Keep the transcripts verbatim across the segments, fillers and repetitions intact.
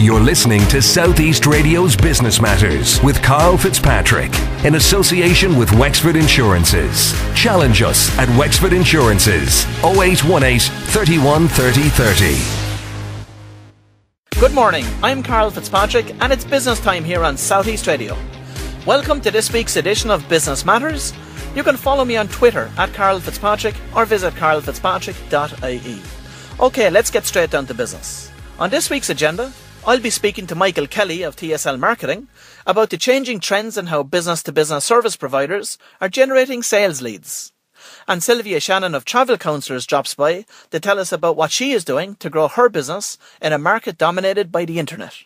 You're listening to South East Radio's Business Matters with Karl Fitzpatrick in association with Wexford Insurances. Challenge us at Wexford Insurances, oh eight one eight, three one, three oh three oh. Good morning, I'm Karl Fitzpatrick and it's business time here on South East Radio. Welcome to this week's edition of Business Matters. You can follow me on Twitter at Karl Fitzpatrick or visit karl fitzpatrick dot I E. Okay, let's get straight down to business. On this week's agenda, I'll be speaking to Michael Kelly of T S L Marketing about the changing trends in how business-to-business service providers are generating sales leads. And Sylvia Shannon of Travel Counselors drops by to tell us about what she is doing to grow her business in a market dominated by the internet.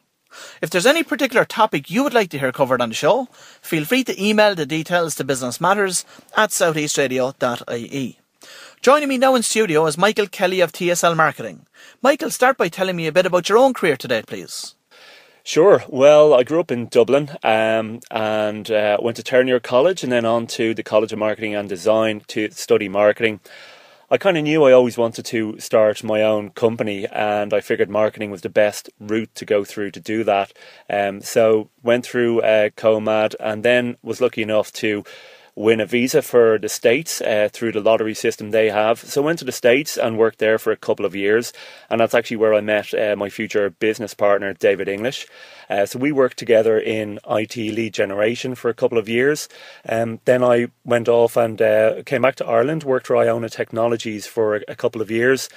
If there's any particular topic you would like to hear covered on the show, feel free to email the details to businessmatters at southeast radio dot I E. Joining me now in studio is Michael Kelly of T S L Marketing. Michael, start by telling me a bit about your own career today, please. Sure. Well, I grew up in Dublin um, and uh, went to Terenure College and then on to the College of Marketing and Design to study marketing. I kind of knew I always wanted to start my own company and I figured marketing was the best route to go through to do that. Um, so went through uh, Comad and then was lucky enough to win a visa for the States uh, through the lottery system they have. So I went to the States and worked there for a couple of years. And that's actually where I met uh, my future business partner, David English. Uh, so we worked together in I T lead generation for a couple of years. Um, then I went off and uh, came back to Ireland, worked for Iona Technologies for a, a couple of years.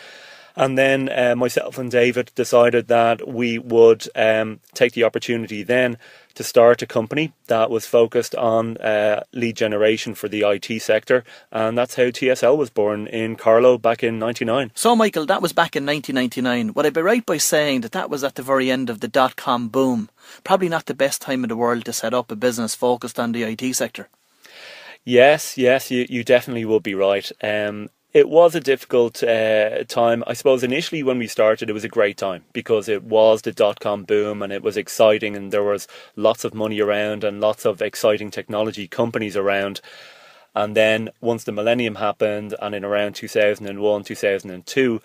And then uh, myself and David decided that we would um, take the opportunity then to start a company that was focused on uh, lead generation for the I T sector. And that's how T S L was born in Carlow back in ninety-nine. So, Michael, that was back in nineteen ninety-nine. Would I be right by saying that that was at the very end of the dot-com boom? Probably not the best time in the world to set up a business focused on the I T sector. Yes, yes, you, you definitely will be right. Um, It was a difficult uh, time. I suppose initially when we started, it was a great time because it was the dot-com boom and it was exciting and there was lots of money around and lots of exciting technology companies around. And then once the millennium happened and in around two thousand one, two thousand two,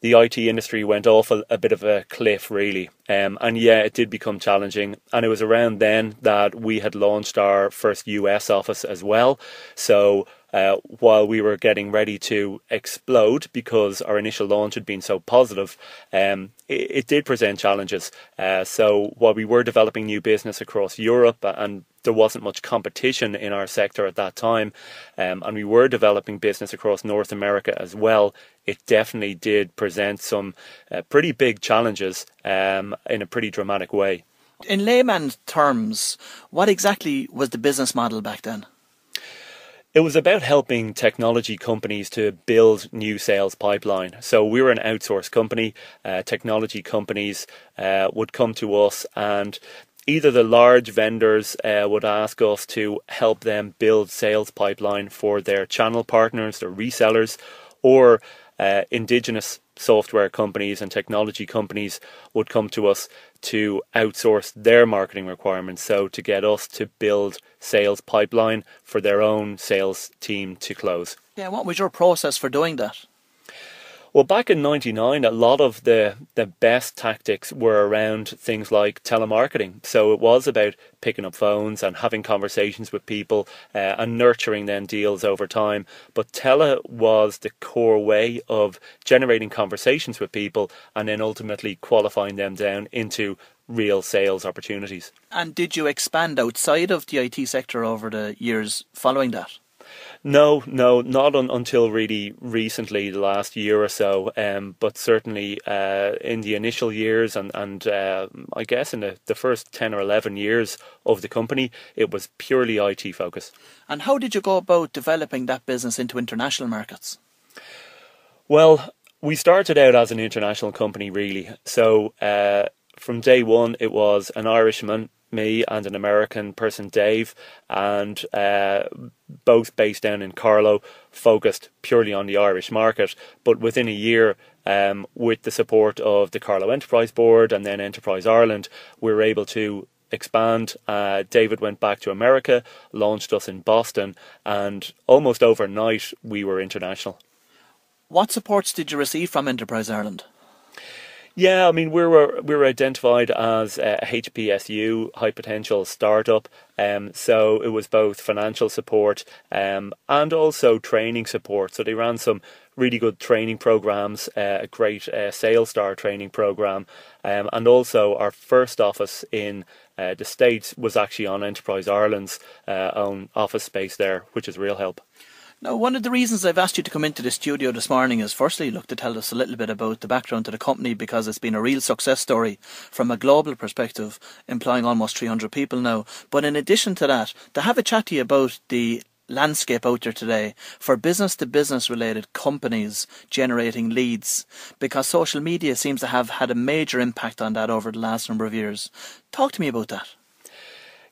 the I T industry went off a, a bit of a cliff really. Um, and yeah, it did become challenging. And it was around then that we had launched our first U S office as well. So Uh, while we were getting ready to explode because our initial launch had been so positive, um, it, it did present challenges. Uh, so while we were developing new business across Europe and there wasn't much competition in our sector at that time, um, and we were developing business across North America as well, it definitely did present some uh, pretty big challenges um, in a pretty dramatic way. In layman's terms, what exactly was the business model back then? It was about helping technology companies to build new sales pipeline. So we were an outsourced company. Uh, technology companies uh, would come to us and either the large vendors uh, would ask us to help them build sales pipeline for their channel partners, their resellers, or uh, indigenous software companies and technology companies would come to us to outsource their marketing requirements, so to get us to build sales pipeline for their own sales team to close. Yeah, what was your process for doing that? Well, back in ninety-nine, a lot of the, the best tactics were around things like telemarketing. So it was about picking up phones and having conversations with people uh, and nurturing then deals over time. But tele was the core way of generating conversations with people and then ultimately qualifying them down into real sales opportunities. And did you expand outside of the I T sector over the years following that? No, no, not un- until really recently, the last year or so, um, but certainly uh, in the initial years and, and uh, I guess in the, the first ten or eleven years of the company, it was purely I T focused. And how did you go about developing that business into international markets? Well, we started out as an international company really. So uh, from day one, it was an Irishman, me, and an American person, Dave, and uh, both based down in Carlow, focused purely on the Irish market. But within a year, um, with the support of the Carlow Enterprise Board and then Enterprise Ireland, we were able to expand. Uh, David went back to America, launched us in Boston, and almost overnight we were international. What supports did you receive from Enterprise Ireland? Yeah, I mean, we were we were identified as a H P S U, high potential startup. Um, so it was both financial support um, and also training support. So they ran some really good training programs, uh, a great uh, Sales Star training program, um, and also our first office in uh, the States was actually on Enterprise Ireland's uh, own office space there, which is real help. Now, one of the reasons I've asked you to come into the studio this morning is firstly, look, to tell us a little bit about the background to the company, because it's been a real success story from a global perspective, employing almost three hundred people now. But in addition to that, to have a chat to you about the landscape out there today for business-to-business related companies generating leads, because social media seems to have had a major impact on that over the last number of years. Talk to me about that.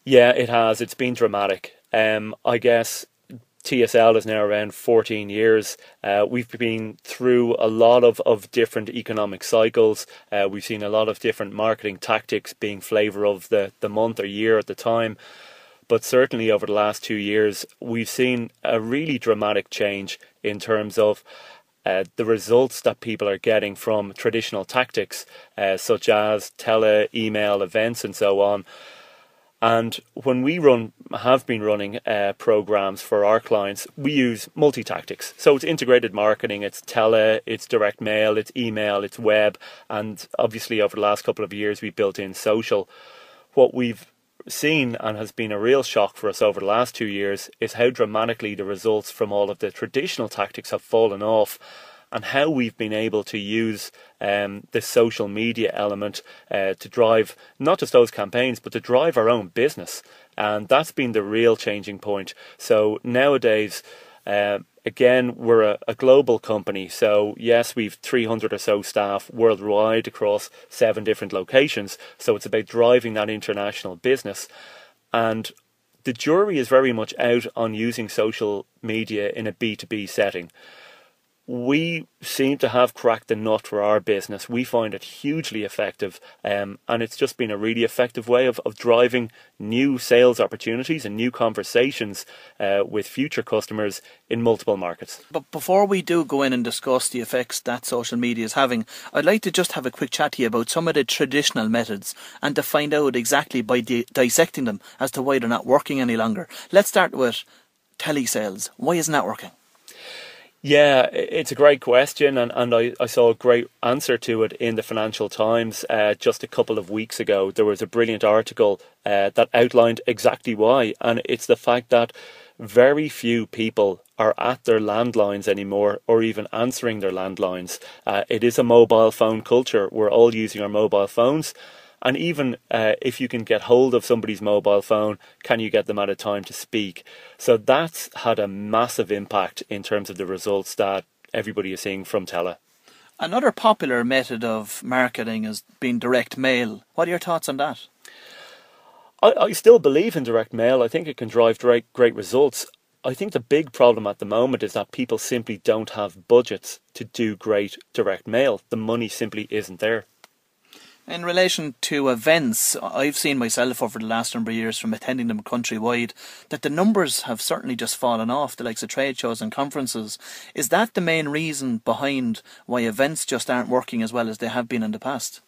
Yeah, it has. It's been dramatic. Um, I guess T S L is now around fourteen years. Uh, we've been through a lot of, of different economic cycles. Uh, we've seen a lot of different marketing tactics being flavour of the, the month or year at the time. But certainly over the last two years, we've seen a really dramatic change in terms of uh, the results that people are getting from traditional tactics, uh, such as tele, email, events and so on. And when we run, have been running uh, programs for our clients, we use multi-tactics. So it's integrated marketing, it's tele, it's direct mail, it's email, it's web. And obviously over the last couple of years, we built in social. What we've seen and has been a real shock for us over the last two years is how dramatically the results from all of the traditional tactics have fallen off, and how we've been able to use um, the social media element uh, to drive not just those campaigns, but to drive our own business. And that's been the real changing point. So nowadays, uh, again, we're a, a global company. So yes, we've three hundred or so staff worldwide across seven different locations. So it's about driving that international business. And the jury is very much out on using social media in a B two B setting. We seem to have cracked the nut for our business. We find it hugely effective, um, and it's just been a really effective way of, of driving new sales opportunities and new conversations uh, with future customers in multiple markets. But before we do go in and discuss the effects that social media is having, I'd like to just have a quick chat here about some of the traditional methods and to find out exactly by di- dissecting them as to why they're not working any longer. Let's start with telesales. Why isn't that working? Yeah, it's a great question, and, and I, I saw a great answer to it in the Financial Times uh, just a couple of weeks ago. There was a brilliant article uh, that outlined exactly why, and it's the fact that very few people are at their landlines anymore, or even answering their landlines. Uh, it is a mobile phone culture. We're all using our mobile phones. And even uh, if you can get hold of somebody's mobile phone, can you get them at a time to speak? So that's had a massive impact in terms of the results that everybody is seeing from tele. Another popular method of marketing has been direct mail. What are your thoughts on that? I, I still believe in direct mail. I think it can drive great, great results. I think the big problem at the moment is that people simply don't have budgets to do great direct mail. The money simply isn't there. In relation to events, I've seen myself over the last number of years from attending them countrywide that the numbers have certainly just fallen off, the likes of trade shows and conferences. Is that the main reason behind why events just aren't working as well as they have been in the past?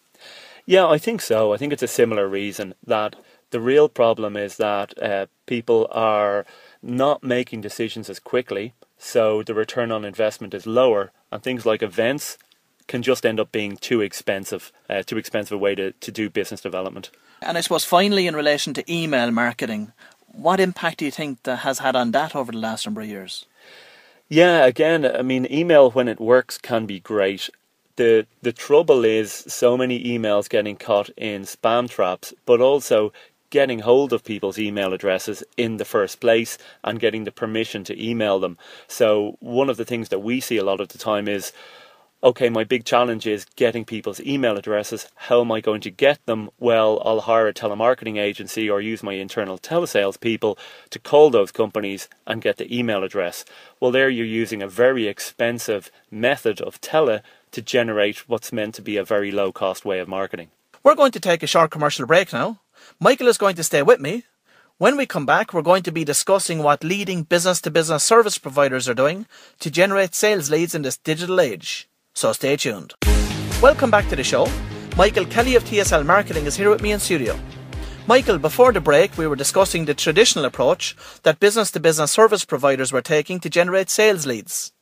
Yeah, I think so. I think it's a similar reason, that the real problem is that uh, people are not making decisions as quickly, so the return on investment is lower, and things like events can just end up being too expensive, uh, too expensive a way to, to do business development. And I suppose finally, in relation to email marketing, what impact do you think that has had on that over the last number of years? Yeah, again, I mean, email when it works can be great. The, the trouble is so many emails getting caught in spam traps, but also getting hold of people's email addresses in the first place and getting the permission to email them. So one of the things that we see a lot of the time is, okay, my big challenge is getting people's email addresses. How am I going to get them? Well, I'll hire a telemarketing agency or use my internal telesales people to call those companies and get the email address. Well, there you're using a very expensive method of tele to generate what's meant to be a very low-cost way of marketing. We're going to take a short commercial break now. Michael is going to stay with me. When we come back, we're going to be discussing what leading business-to-business service providers are doing to generate sales leads in this digital age. So stay tuned. Welcome back to the show. Michael Kelly of T S L Marketing is here with me in studio. Michael, before the break, we were discussing the traditional approach that business-to-business service providers were taking to generate sales leads.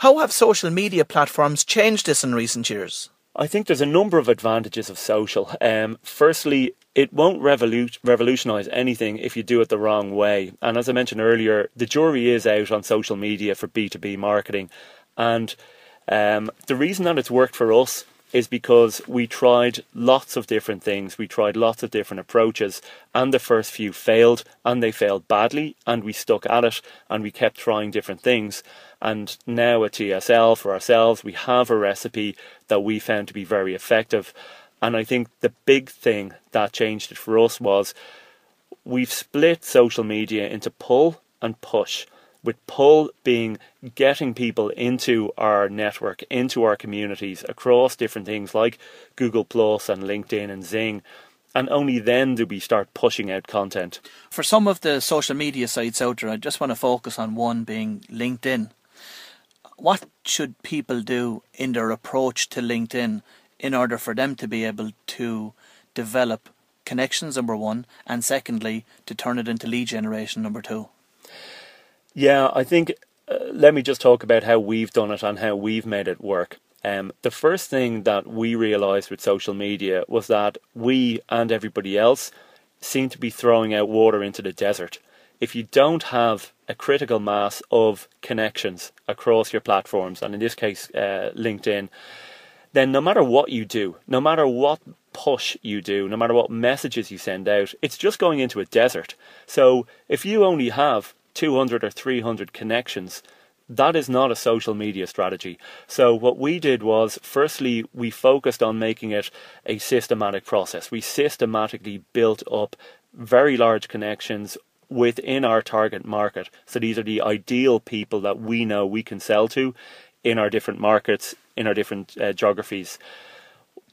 How have social media platforms changed this in recent years? I think there's a number of advantages of social. Um, firstly, it won't revolute, revolutionise anything if you do it the wrong way. And as I mentioned earlier, the jury is out on social media for B two B marketing. And um, the reason that it's worked for us is because we tried lots of different things. We tried lots of different approaches, and the first few failed, and they failed badly, and we stuck at it, and we kept trying different things. And now at T S L, for ourselves, we have a recipe that we found to be very effective. And I think the big thing that changed it for us was we've split social media into pull and push, with pull being getting people into our network, into our communities, across different things like Google Plus and LinkedIn and Zing. And only then do we start pushing out content. For some of the social media sites out there, I just want to focus on one being LinkedIn. What should people do in their approach to LinkedIn in order for them to be able to develop connections, number one, and secondly, to turn it into lead generation, number two? Yeah, I think, uh, let me just talk about how we've done it and how we've made it work. Um, the first thing that we realised with social media was that we and everybody else seem to be throwing out water into the desert. If you don't have a critical mass of connections across your platforms, and in this case, uh, LinkedIn, then no matter what you do, no matter what push you do, no matter what messages you send out, it's just going into a desert. So if you only have two hundred or three hundred connections, that is not a social media strategy. So what we did was, firstly, we focused on making it a systematic process. We systematically built up very large connections within our target market. So these are the ideal people that we know we can sell to in our different markets, in our different uh, geographies.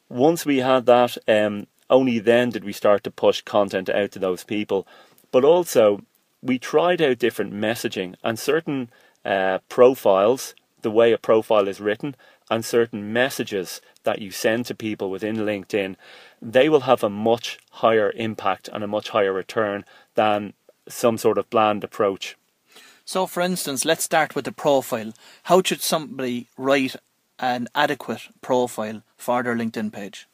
Once we had that, um, only then did we start to push content out to those people. But also, we tried out different messaging and certain uh, profiles, the way a profile is written, and certain messages that you send to people within LinkedIn. They will have a much higher impact and a much higher return than some sort of bland approach. So, for instance, let's start with the profile. How should somebody write an adequate profile for their LinkedIn page?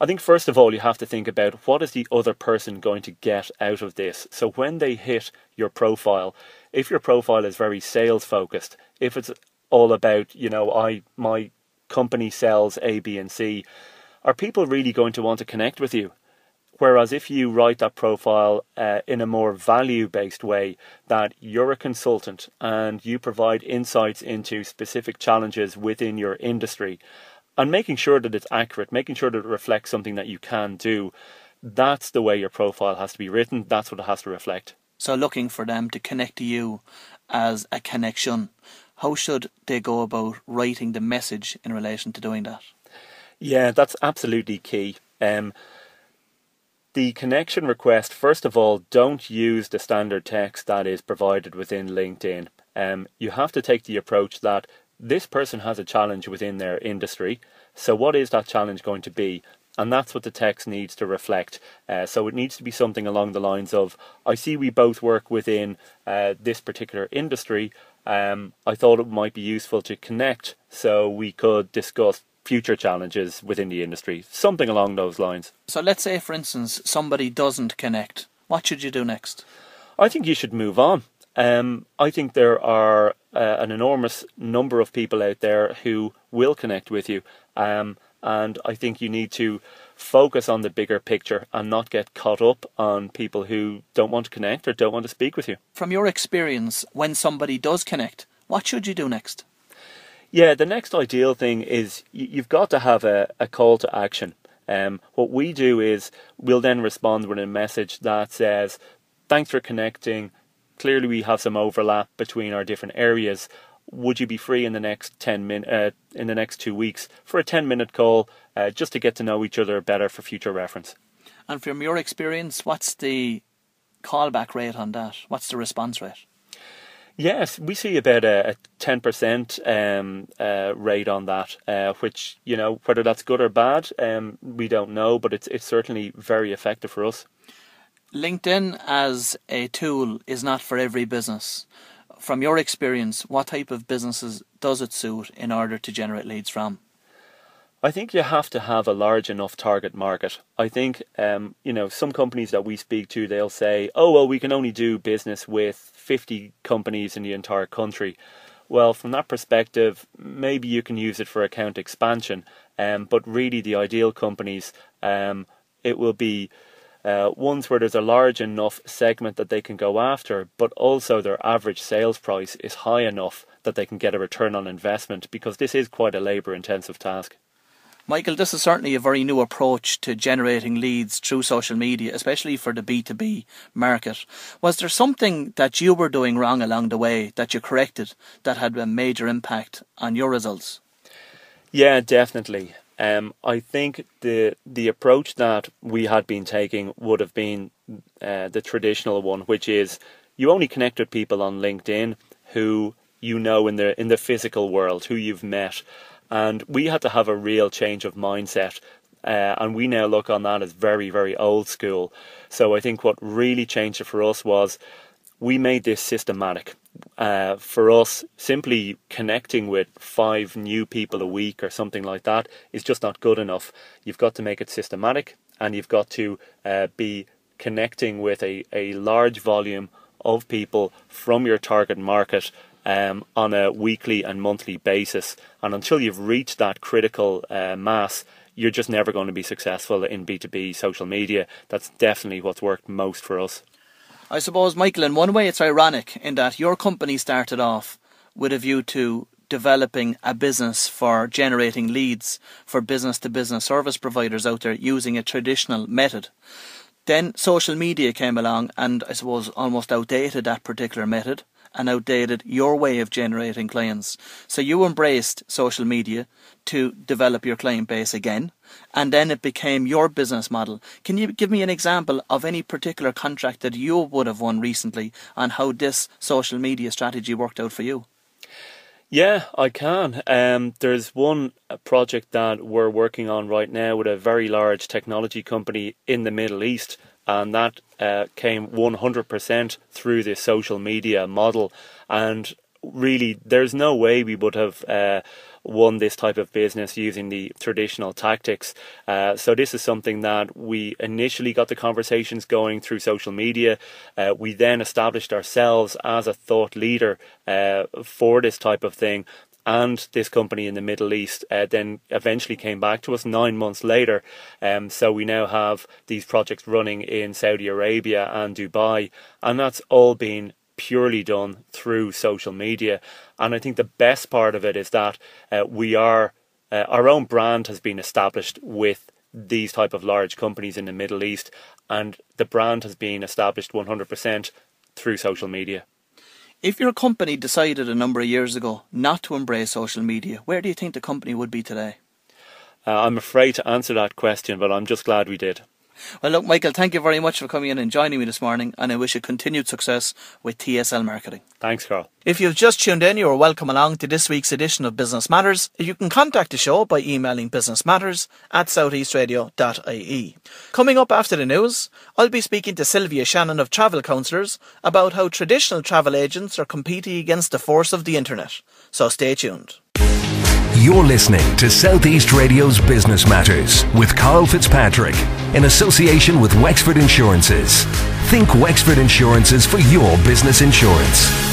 I think first of all you have to think about what is the other person going to get out of this. So when they hit your profile, if your profile is very sales focused, if it's all about, you know, I my company sells A, B and C, are people really going to want to connect with you? Whereas if you write that profile uh, in a more value-based way, that you're a consultant and you provide insights into specific challenges within your industry, and making sure that it's accurate, making sure that it reflects something that you can do, that's the way your profile has to be written. That's what it has to reflect. So looking for them to connect to you as a connection, how should they go about writing the message in relation to doing that? Yeah, that's absolutely key. Um, the connection request, first of all, don't use the standard text that is provided within LinkedIn. Um, you have to take the approach that this person has a challenge within their industry. So what is that challenge going to be? And that's what the text needs to reflect. Uh, so it needs to be something along the lines of, I see we both work within uh, this particular industry. Um, I thought it might be useful to connect so we could discuss future challenges within the industry. Something along those lines. So let's say, for instance, somebody doesn't connect. What should you do next? I think you should move on. Um, I think there are uh, an enormous number of people out there who will connect with you, um, and I think you need to focus on the bigger picture and not get caught up on people who don't want to connect or don't want to speak with you. From your experience, when somebody does connect, what should you do next? Yeah, the next ideal thing is you've got to have a, a call to action. Um, what we do is we'll then respond with a message that says, thanks for connecting. Clearly, we have some overlap between our different areas. Would you be free in the next ten min, uh, in the next two weeks for a ten-minute call, uh, just to get to know each other better for future reference? And from your experience, what's the callback rate on that? What's the response rate? Yes, we see about a ten percent um, uh, rate on that, uh, which, you know, whether that's good or bad, um, we don't know, but it's it's certainly very effective for us. LinkedIn as a tool is not for every business. From your experience, what type of businesses does it suit in order to generate leads from? I think you have to have a large enough target market. I think, um, you know, some companies that we speak to, they'll say, oh, well, we can only do business with fifty companies in the entire country. Well, from that perspective, maybe you can use it for account expansion. Um, but really the ideal companies, um, it will be uh, ones where there's a large enough segment that they can go after, but also their average sales price is high enough that they can get a return on investment, because this is quite a labour intensive task. Michael, this is certainly a very new approach to generating leads through social media, especially for the B two B market. Was there something that you were doing wrong along the way that you corrected that had a major impact on your results? Yeah, definitely. Um, I think the the approach that we had been taking would have been uh, the traditional one, which is you only connect with people on LinkedIn who you know in the in the physical world, who you've met. And we had to have a real change of mindset. Uh, and we now look on that as very, very old school. So I think what really changed it for us was we made this systematic. Uh, for us, simply connecting with five new people a week or something like that is just not good enough. You've got to make it systematic, and you've got to uh, be connecting with a, a large volume of people from your target market Um, on a weekly and monthly basis. And until you've reached that critical uh, mass, you're just never going to be successful in B two B social media. That's definitely what's worked most for us. I suppose, Michael, in one way it's ironic in that your company started off with a view to developing a business for generating leads for business-to-business service providers out there using a traditional method. Then social media came along and I suppose almost outdated that particular method and outdated your way of generating clients. So you embraced social media to develop your client base again, and then it became your business model. Can you give me an example of any particular contract that you would have won recently on how this social media strategy worked out for you? Yeah, I can. Um, there's one project that we're working on right now with a very large technology company in the Middle East, and that uh, came one hundred percent through this social media model. And really, there's no way we would have uh, won this type of business using the traditional tactics. Uh, so this is something that we initially got the conversations going through social media. Uh, we then established ourselves as a thought leader uh, for this type of thing. And this company in the Middle East uh, then eventually came back to us nine months later. Um, so we now have these projects running in Saudi Arabia and Dubai, and that's all been purely done through social media. And I think the best part of it is that uh, we are uh, our own brand has been established with these type of large companies in the Middle East, and the brand has been established one hundred percent through social media. If your company decided a number of years ago not to embrace social media, where do you think the company would be today? Uh, I'm afraid to answer that question, but I'm just glad we did. Well, look, Michael, thank you very much for coming in and joining me this morning, and I wish you continued success with T S L Marketing. Thanks, Karl. If you've just tuned in, you are welcome along to this week's edition of Business Matters. You can contact the show by emailing businessmatters at southeastradio.ie. Coming up after the news, I'll be speaking to Sylvia Shannon of Travel Counselors about how traditional travel agents are competing against the force of the internet. So stay tuned. You're listening to South East Radio's Business Matters with Karl Fitzpatrick in association with Wexford Insurances. Think Wexford Insurances for your business insurance.